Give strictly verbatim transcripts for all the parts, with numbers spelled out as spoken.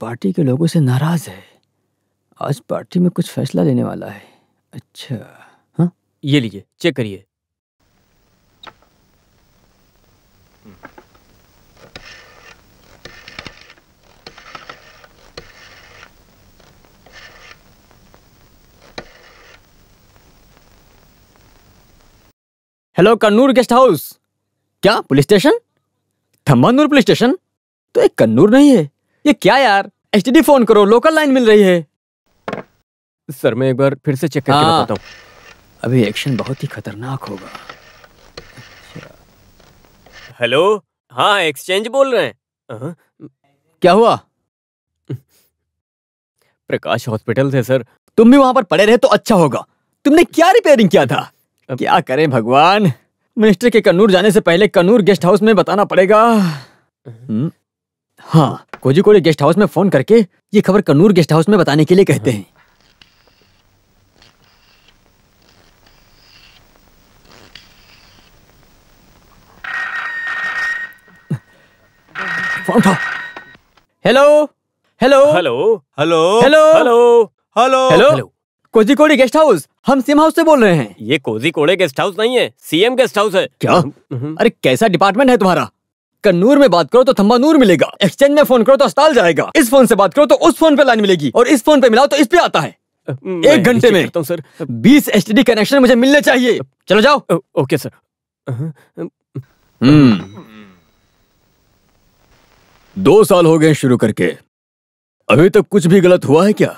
Party के लोगों से नाराज है। आज पार्टी में कुछ फैसला लेने वाला है। अच्छा हाँ, ये लीजिए, चेक करिए। Hello Kannur guest house. क्या police station? Thampanoor police station तो एक कन्नूर नहीं है। ये क्या यार, एचडी फोन करो, लोकल लाइन मिल रही है। सर मैं एक बार फिर से चेक करके बताता हूँ। अभी एक्शन बहुत ही खतरनाक होगा। हेलो, हाँ एक्सचेंज बोल रहे हैं। क्या हुआ? प्रकाश हॉस्पिटल थे सर। तुम भी वहां पर पड़े रहे तो अच्छा होगा। तुमने क्या रिपेयरिंग किया था? क्या करें भगवान, मिनिस्टर के कन्नूर जाने से पहले कन्नूर गेस्ट हाउस में बताना पड़ेगा। हाँ, कोझिकोडे गेस्ट हाउस में फोन करके ये खबर कन्नूर गेस्ट हाउस में बताने के लिए कहते हैं। फोन उठाओ। Hello hello hello hello hello hello hello Kozhikode guest house, हम सीएम हाउस से बोल रहे हैं। ये कोझिकोडे गेस्ट हाउस नहीं है, सीएम गेस्ट हाउस है। क्या? अरे कैसा डिपार्टमेंट है तुम्हारा? कन्नूर में बात करो तो थम्बानूर मिलेगा, एक्सचेंज में फोन करो तो अस्पताल जाएगा, इस फोन से बात करो तो उस फोन पे लाइन मिलेगी, और इस फोन पे मिलाओ तो इस पे आता है। एक घंटे में सर बीस एच डी कनेक्शन मुझे मिलने चाहिए। चलो जाओ। Okay sir. दो साल हो गए शुरू करके, अभी तक कुछ भी गलत हुआ है क्या?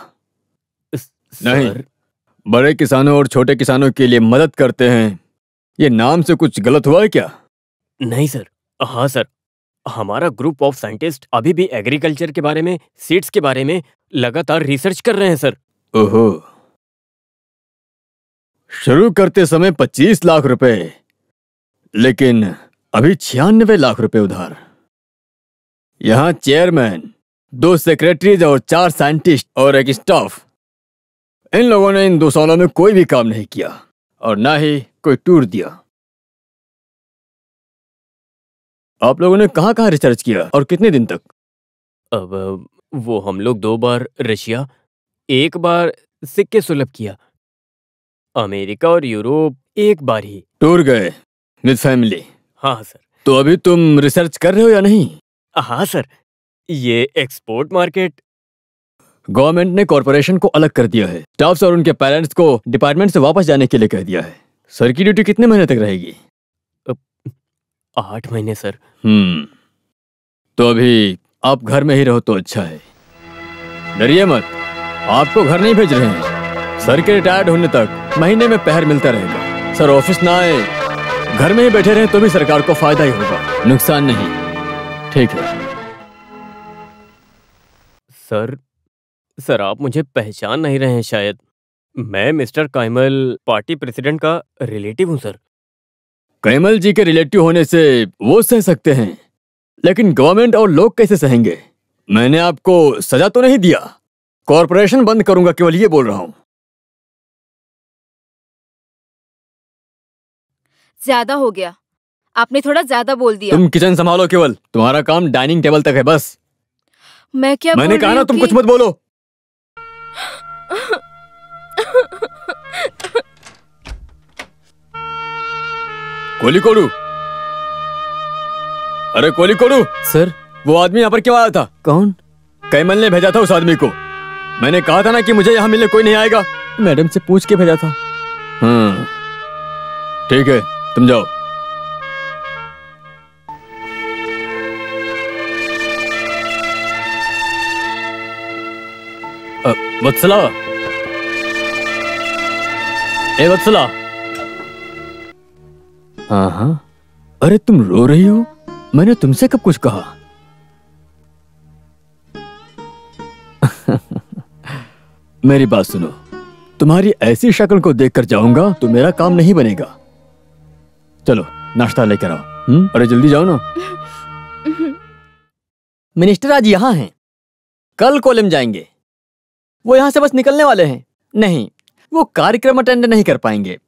नहीं। बड़े किसानों और छोटे किसानों के लिए मदद करते हैं, ये नाम से कुछ गलत हुआ है क्या? नहीं सर। हाँ सर, हमारा ग्रुप ऑफ साइंटिस्ट अभी भी एग्रीकल्चर के बारे में, सीड्स के बारे में लगातार रिसर्च कर रहे हैं सर। ओहो। शुरू करते समय पच्चीस लाख रुपए, लेकिन अभी छियानवे लाख रुपए उधार। यहाँ चेयरमैन, दो सेक्रेटरीज और चार साइंटिस्ट और एक स्टाफ, इन लोगों ने इन दो सालों में कोई भी काम नहीं किया और ना ही कोई टूर दिया। आप लोगों ने कहाँ कहाँ रिसर्च किया और कितने दिन तक? अब वो हम लोग दो बार रशिया, एक बार सिक्के सुलभ किया, अमेरिका और यूरोप एक बार ही। टूर गए विद फैमिली? हाँ सर। तो अभी तुम रिसर्च कर रहे हो या नहीं? हाँ सर, ये एक्सपोर्ट मार्केट। गवर्नमेंट ने कॉरपोरेशन को अलग कर दिया है, स्टाफ्स और उनके पेरेंट्स को डिपार्टमेंट से वापस जाने के लिए कह दिया है। सर की ड्यूटी कितने महीने तक रहेगी? आठ महीने सर। हम्म, तो अभी आप घर में ही रहो तो अच्छा है। डरिए मत, आपको घर नहीं भेज रहे हैं। सर के रिटायर्ड होने तक महीने में पहर मिलता रहेगा। सर ऑफिस ना आए, घर में ही बैठे रहे तो भी सरकार को फायदा ही होगा, नुकसान नहीं। ठीक है सर। सर आप मुझे पहचान नहीं रहे हैं शायद, मैं मिस्टर काइमल, पार्टी प्रेसिडेंट का रिलेटिव हूँ सर। काइमल जी के रिलेटिव होने से वो सह सकते हैं, लेकिन गवर्नमेंट और लोग कैसे सहेंगे? मैंने आपको सजा तो नहीं दिया, कॉरपोरेशन बंद करूंगा केवल ये बोल रहा हूँ। ज्यादा हो गया, आपने थोड़ा ज्यादा बोल दिया। तुम किचन संभालो, केवल तुम्हारा काम डाइनिंग टेबल तक है बस। मैं क्या मैंने बोल कहा ना, तुम कुछ मत बोलो। कोझिकोडे, अरे कोझिकोडे सर, वो आदमी यहाँ पर क्यों आया था? कौन? कैमल ने भेजा था उस आदमी को। मैंने कहा था ना कि मुझे यहाँ मिलने कोई नहीं आएगा, मैडम से पूछ के भेजा था। हम्म, ठीक है तुम जाओ। वत्सला, ए वत्सला। हाँ हाँ, अरे तुम रो रही हो? मैंने तुमसे कब कुछ कहा? मेरी बात सुनो, तुम्हारी ऐसी शक्ल को देखकर जाऊंगा तो मेरा काम नहीं बनेगा। चलो नाश्ता लेकर आओ। हम्म, अरे जल्दी जाओ ना। मिनिस्टर आज यहाँ हैं, कल कोलम जाएंगे। वो यहाँ से बस निकलने वाले हैं। नहीं, वो कार्यक्रम अटेंड नहीं कर पाएंगे।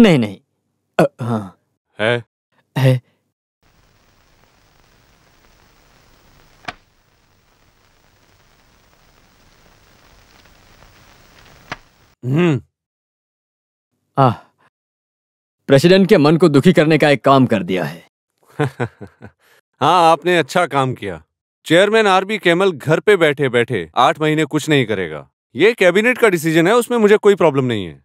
नहीं नहीं। आ, हाँ है है। हम्म आह, प्रेसिडेंट के मन को दुखी करने का एक काम कर दिया है। हाँ, आपने अच्छा काम किया। चेयरमैन आरबी कैमल घर पे बैठे बैठे आठ महीने कुछ नहीं करेगा। ये कैबिनेट का डिसीजन है, उसमें मुझे कोई प्रॉब्लम नहीं है।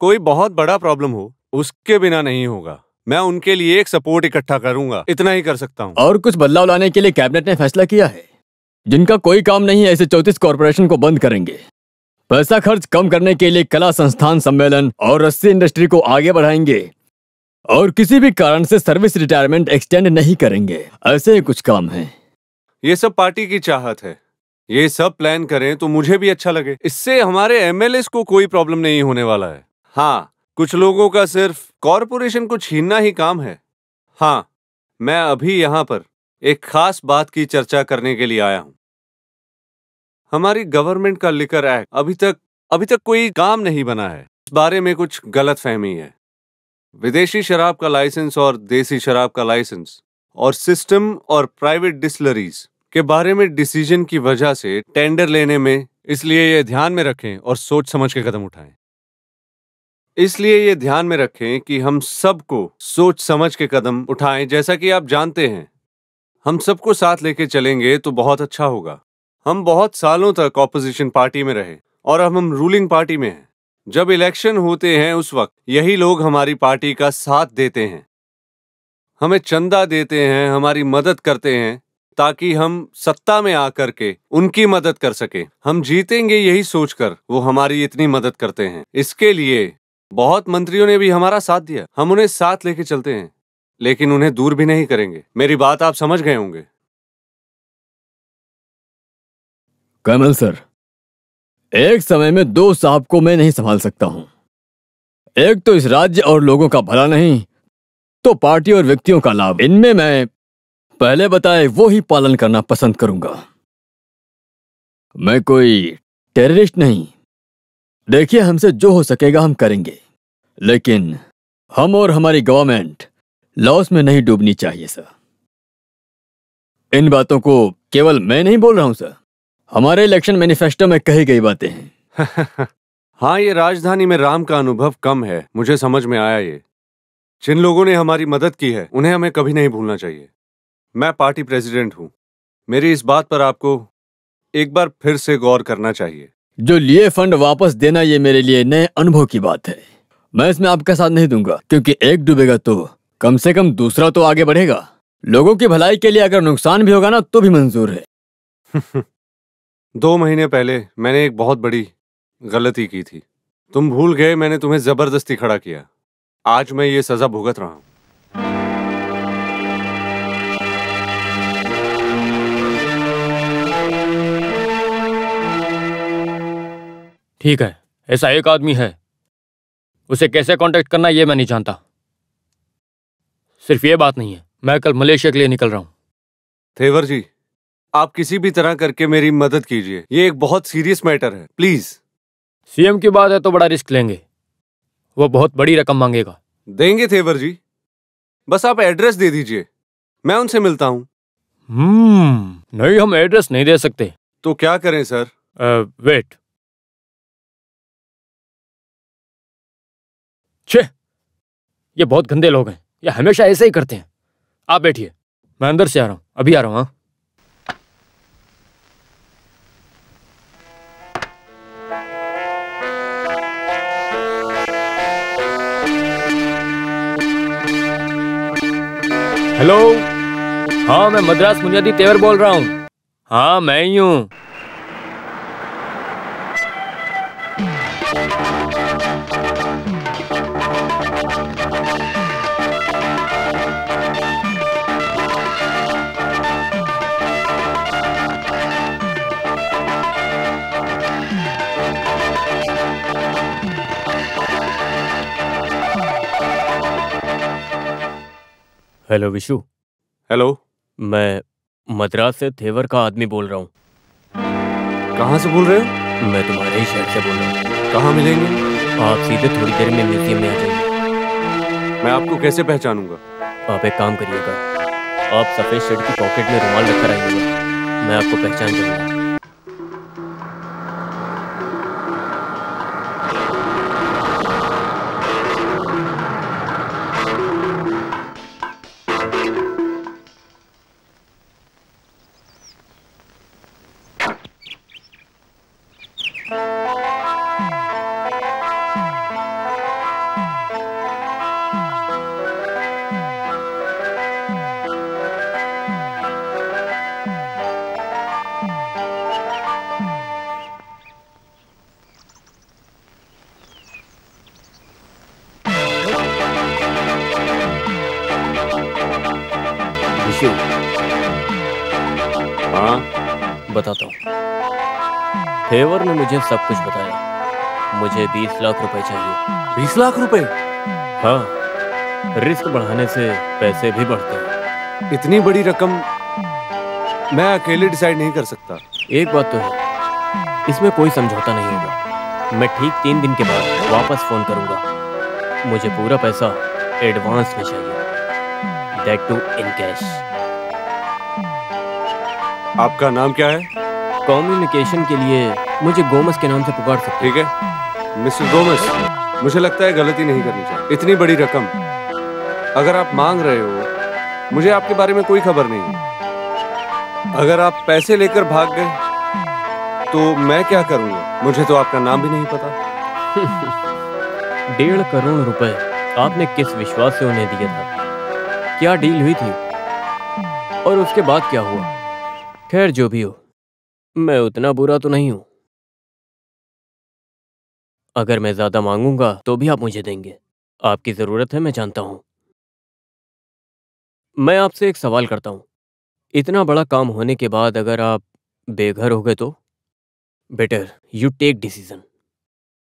कोई बहुत बड़ा प्रॉब्लम हो उसके बिना नहीं होगा। मैं उनके लिए एक सपोर्ट इकट्ठा करूंगा, इतना ही कर सकता हूँ। और कुछ बदलाव लाने के लिए कैबिनेट ने फैसला किया है। जिनका कोई काम नहीं है ऐसे चौतीस कॉर्पोरेशन को बंद करेंगे। पैसा खर्च कम करने के लिए कला संस्थान सम्मेलन और रस्सी इंडस्ट्री को आगे बढ़ाएंगे और किसी भी कारण से सर्विस रिटायरमेंट एक्सटेंड नहीं करेंगे। ऐसे ही कुछ काम है। ये सब पार्टी की चाहत है। ये सब प्लान करें तो मुझे भी अच्छा लगे। इससे हमारे एमएलए को कोई प्रॉब्लम नहीं होने वाला है। हाँ, कुछ लोगों का सिर्फ कॉरपोरेशन को छीनना ही काम है। हाँ, मैं अभी यहाँ पर एक खास बात की चर्चा करने के लिए आया हूँ। हमारी गवर्नमेंट का लिकर एक्ट अभी तक अभी तक कोई काम नहीं बना है। इस बारे में कुछ गलतफहमी है। विदेशी शराब का लाइसेंस और देसी शराब का लाइसेंस और सिस्टम और प्राइवेट डिस्टिलरीज के बारे में डिसीजन की वजह से टेंडर लेने में, इसलिए ये ध्यान में रखें और सोच समझ के कदम उठाएं। इसलिए ये ध्यान में रखें कि हम सबको सोच समझ के कदम उठाएं। जैसा कि आप जानते हैं, हम सबको साथ लेके चलेंगे तो बहुत अच्छा होगा। हम बहुत सालों तक ऑपोजिशन पार्टी में रहे और अब हम रूलिंग पार्टी में हैं। जब इलेक्शन होते हैं उस वक्त यही लोग हमारी पार्टी का साथ देते हैं, हमें चंदा देते हैं, हमारी मदद करते हैं ताकि हम सत्ता में आकर के उनकी मदद कर सके। हम जीतेंगे यही सोचकर वो हमारी इतनी मदद करते हैं। इसके लिए बहुत मंत्रियों ने भी हमारा साथ दिया। हम उन्हें साथ लेके चलते हैं, लेकिन उन्हें दूर भी नहीं करेंगे। मेरी बात आप समझ गए होंगे। कमल सर, एक समय में दो साहब को मैं नहीं संभाल सकता हूं। एक तो इस राज्य और लोगों का भला, नहीं तो पार्टी और व्यक्तियों का लाभ। इनमें मैं पहले बताए वो ही पालन करना पसंद करूंगा। मैं कोई टेररिस्ट नहीं। देखिए, हमसे जो हो सकेगा हम करेंगे, लेकिन हम और हमारी गवर्नमेंट लॉस में नहीं डूबनी चाहिए। सर, इन बातों को केवल मैं नहीं बोल रहा हूं। सर, हमारे इलेक्शन मैनिफेस्टो में कही गई बातें हैं। हाँ, ये राजधानी में राम का अनुभव कम है, मुझे समझ में आया। ये जिन लोगों ने हमारी मदद की है उन्हें हमें कभी नहीं भूलना चाहिए। मैं पार्टी प्रेसिडेंट हूँ, मेरी इस बात पर आपको एक बार फिर से गौर करना चाहिए। जो लिए फंड वापस देना, ये मेरे लिए नए अनुभव की बात है। मैं इसमें आपका साथ नहीं दूंगा, क्योंकि एक डूबेगा तो कम से कम दूसरा तो आगे बढ़ेगा। लोगों की भलाई के लिए अगर नुकसान भी होगा ना तो भी मंजूर है। दो महीने पहले मैंने एक बहुत बड़ी गलती की थी। तुम भूल गए, मैंने तुम्हें जबरदस्ती खड़ा किया। आज मैं ये सजा भुगत रहा हूँ। ठीक है, ऐसा एक आदमी है, उसे कैसे कांटेक्ट करना ये मैं नहीं जानता। सिर्फ ये बात नहीं है, मैं कल मलेशिया के लिए निकल रहा हूँ। थेवर जी, आप किसी भी तरह करके मेरी मदद कीजिए। ये एक बहुत सीरियस मैटर है, प्लीज। सीएम की बात है तो बड़ा रिस्क लेंगे, वो बहुत बड़ी रकम मांगेगा। देंगे थेवर जी, बस आप एड्रेस दे दीजिए, मैं उनसे मिलता हूँ। हम्म, नहीं, हम एड्रेस नहीं दे सकते। तो क्या करें सर? आ, वेट छे, ये बहुत गंदे लोग हैं, ये हमेशा ऐसे ही करते हैं। आप बैठिए, मैं अंदर से आ रहा हूँ, अभी आ रहा हूँ। हेलो, हाँ, मैं मद्रास मुनियादी तेवर बोल रहा हूँ। हाँ, मैं ही हूँ। हेलो विशु। हेलो, मैं मद्रास से थेवर का आदमी बोल रहा हूँ। कहाँ से बोल रहे हो? मैं तुम्हारे ही शहर से बोल रहा हूँ। कहाँ मिलेंगे? आप सीधे थोड़ी देर में म्यूजियम में आ जाइए। मैं आपको कैसे पहचानूंगा? आप एक काम करिएगा, आप सफेद शर्ट की पॉकेट में रुमाल रखकर आइएगा, मैं आपको पहचान जाऊँगा। बताता हूँ। थेवर ने मुझे सब कुछ बताया। मुझे बीस लाख रुपए चाहिए। बीस लाख रुपए? हाँ, रिस्क बढ़ाने से पैसे भी बढ़ते हैं। इतनी बड़ी रकम मैं अकेले डिसाइड नहीं कर सकता। एक बात तो है, इसमें कोई समझौता नहीं होगा। मैं ठीक तीन दिन के बाद वापस फोन करूँगा। मुझे पूरा पैसा एडवांस में चाहिए। That too in cash। आपका नाम क्या है? कम्युनिकेशन के लिए मुझे गोमेज के नाम से पुकार सकते हैं। ठीक है, मिस्टर गोमेज, मुझे लगता है गलती नहीं करनी चाहिए। इतनी बड़ी रकम अगर आप मांग रहे हो, मुझे आपके बारे में कोई खबर नहीं है। अगर आप पैसे लेकर भाग गए तो मैं क्या करूँगा? मुझे तो आपका नाम भी नहीं पता। डेढ़ करोड़ रुपए आपने किस विश्वास से उन्हें दिया था? क्या डील हुई थी और उसके बाद क्या हुआ? खैर, जो भी हो, मैं उतना बुरा तो नहीं हूं। अगर मैं ज्यादा मांगूंगा तो भी आप मुझे देंगे। आपकी जरूरत है, मैं जानता हूं। मैं आपसे एक सवाल करता हूं। इतना बड़ा काम होने के बाद अगर आप बेघर हो गए तो? Better you take decision.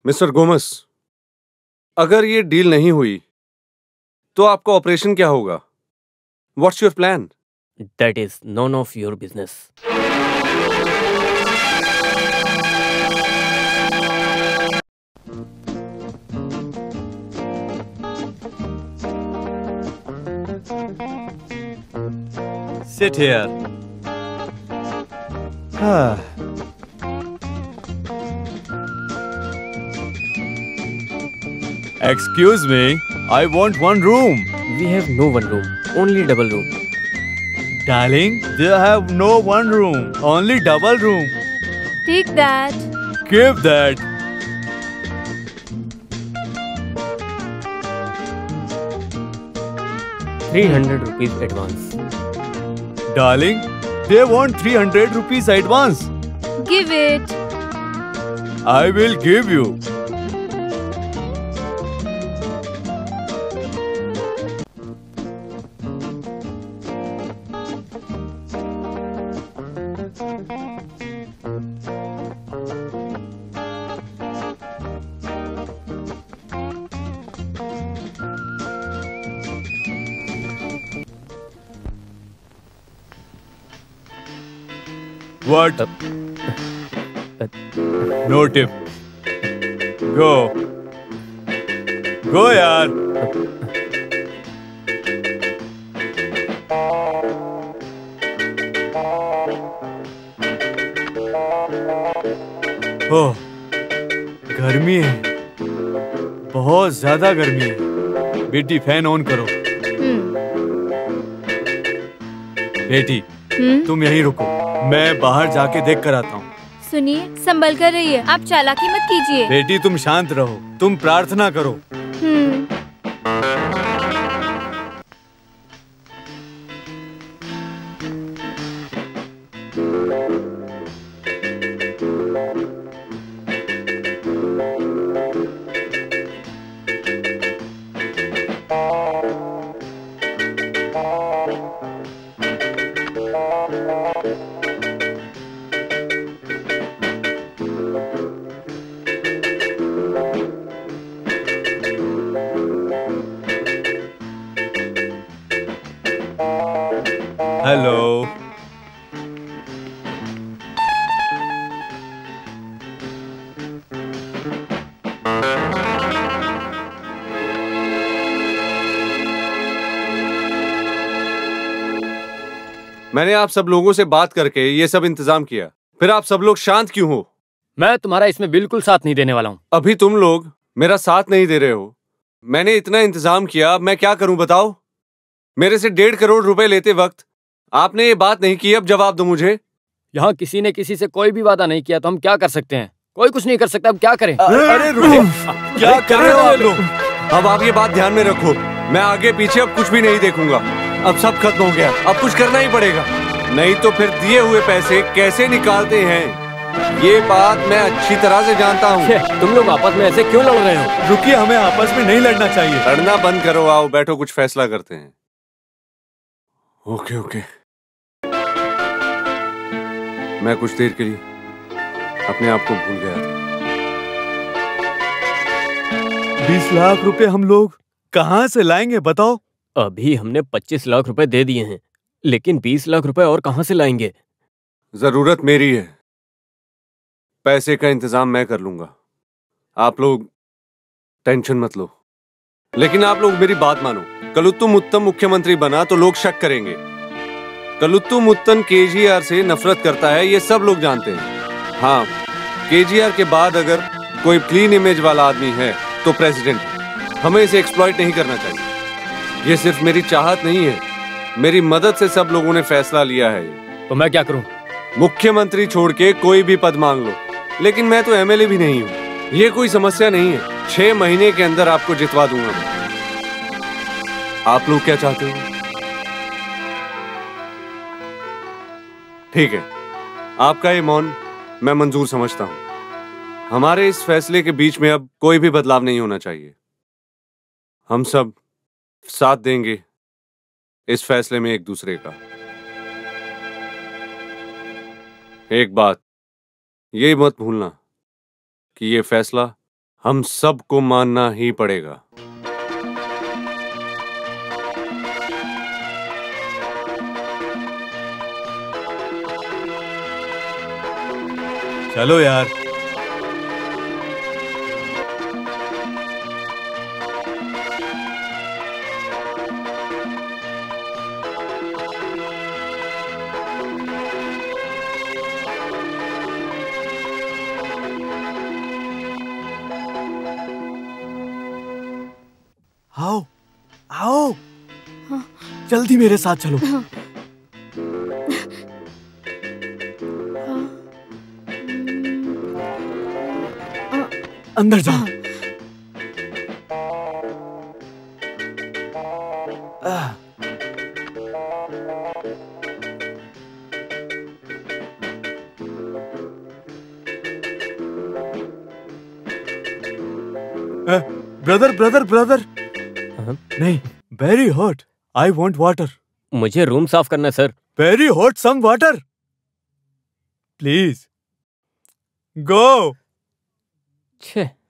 Mister Gomez, अगर ये डील नहीं हुई तो आपका ऑपरेशन क्या होगा? What's your plan? That is none of your business. Sit here। हाँ। Excuse me, I want one room. We have no one room, only double room. Darling, they have no one room, only double room. Take that. Keep that. three hundred rupees advance. Darling, they want three hundred rupees advance. Give it. I will give you. What? Uh, uh, no tip. Go. Go yaar. Oh, गर्मी है, बहुत ज्यादा गर्मी है। बेटी fan on करो। hmm. बेटी hmm? तुम यहीं रुको, मैं बाहर जाके देख कर आता हूँ। सुनिए, संभल कर रहिए, आप चालाकी मत कीजिए। बेटी तुम शांत रहो, तुम प्रार्थना करो। मैंने आप सब लोगों से बात करके ये सब इंतजाम किया, फिर आप सब लोग शांत क्यों हो? मैं तुम्हारा इसमें बिल्कुल साथ नहीं देने वाला हूँ। अभी तुम लोग मेरा साथ नहीं दे रहे हो। मैंने इतना इंतजाम किया, अब मैं क्या करूँ बताओ? मेरे से डेढ़ करोड़ रुपए लेते वक्त आपने ये बात नहीं की, अब जवाब दो मुझे। यहाँ किसी ने किसी से कोई भी वादा नहीं किया तो हम क्या कर सकते हैं? कोई कुछ नहीं कर सकता, अब क्या करें? अरे क्या कर रहे हो आप लोग? अब आप ये बात ध्यान में रखो, मैं आगे पीछे अब कुछ भी नहीं देखूंगा। अब सब खत्म हो गया, अब कुछ करना ही पड़ेगा, नहीं तो फिर दिए हुए पैसे कैसे निकालते हैं ये बात मैं अच्छी तरह से जानता हूँ। तुम लोग आपस में ऐसे क्यों लड़ रहे हो? रुकिए, हमें आपस में नहीं लड़ना चाहिए। लड़ना बंद करो, आओ बैठो, कुछ फैसला करते हैं। ओके ओके, मैं कुछ देर के लिए अपने आप को भूल गया था। बीस लाख रुपए हम लोग कहाँ से लाएंगे बताओ? अभी हमने पच्चीस लाख रुपए दे दिए हैं, लेकिन बीस लाख रुपए और कहाँ से लाएंगे? जरूरत मेरी है, पैसे का इंतजाम मैं कर लूंगा, आप लोग टेंशन मत लो। लेकिन आप लोग मेरी बात मानो, कलुत्तुम उत्तम मुख्यमंत्री बना तो लोग शक करेंगे। कलुत्तुम उत्तम केजीआर से नफरत करता है, ये सब लोग जानते हैं। हाँ, केजीआर के बाद अगर कोई क्लीन इमेज वाला आदमी है तो प्रेसिडेंट। हमें इसे एक्सप्लॉइट नहीं करना चाहिए। ये सिर्फ मेरी चाहत नहीं है, मेरी मदद से सब लोगों ने फैसला लिया है। तो मैं क्या करूँ? मुख्यमंत्री छोड़ के कोई भी पद मांग लो, लेकिन मैं तो एमएलए भी नहीं हूँ। ये कोई समस्या नहीं है, छह महीने के अंदर आपको जितवा दूंगा। आप लोग क्या चाहते हो? ठीक है, आपका ये मौन मैं मंजूर समझता हूँ। हमारे इस फैसले के बीच में अब कोई भी बदलाव नहीं होना चाहिए। हम सब साथ देंगे इस फैसले में एक दूसरे का। एक बात ये मत भूलना कि ये फैसला हम सबको मानना ही पड़ेगा। चलो यार, आओ आओ, जल्दी मेरे साथ चलो। अंदर जाओ। ब्रदर ब्रदर ब्रदर नहीं, very hot, I want water. मुझे रूम साफ करना sir. Very hot, some water please. Go छे।